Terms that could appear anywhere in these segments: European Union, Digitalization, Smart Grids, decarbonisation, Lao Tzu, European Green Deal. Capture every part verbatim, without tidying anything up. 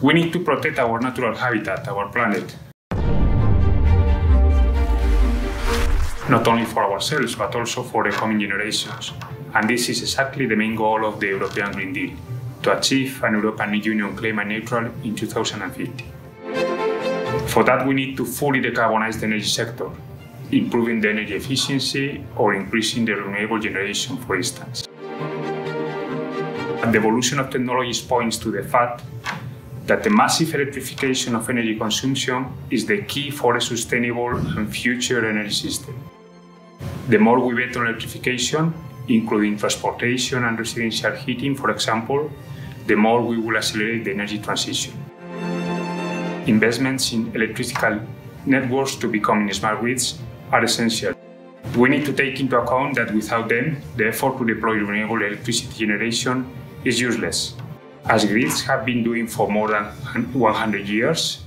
We need to protect our natural habitat, our planet. Not only for ourselves, but also for the coming generations. And this is exactly the main goal of the European Green Deal, to achieve an European Union climate neutral in two thousand fifty. For that, we need to fully decarbonize the energy sector, improving the energy efficiency or increasing the renewable generation, for instance. And the evolution of technologies points to the fact that the massive electrification of energy consumption is the key for a sustainable and future energy system. The more we bet on electrification, including transportation and residential heating, for example, the more we will accelerate the energy transition. Investments in electrical networks to becoming smart grids are essential. We need to take into account that without them, the effort to deploy renewable electricity generation is useless. As grids have been doing for more than one hundred years,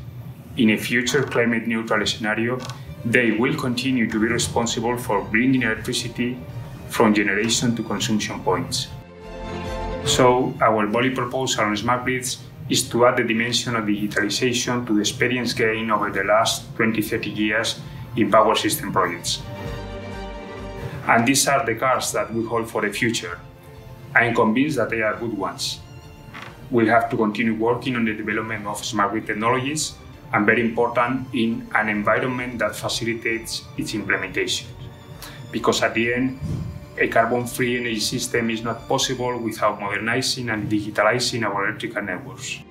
in a future climate neutral scenario, they will continue to be responsible for bringing electricity from generation to consumption points. So, our bold proposal on smart grids is to add the dimension of digitalization to the experience gained over the last twenty to thirty years in power system projects. And these are the cards that we hold for the future. I am convinced that they are good ones. We have to continue working on the development of smart grid technologies, and very important, in an environment that facilitates its implementation. Because at the end, a carbon-free energy system is not possible without modernizing and digitalizing our electrical networks.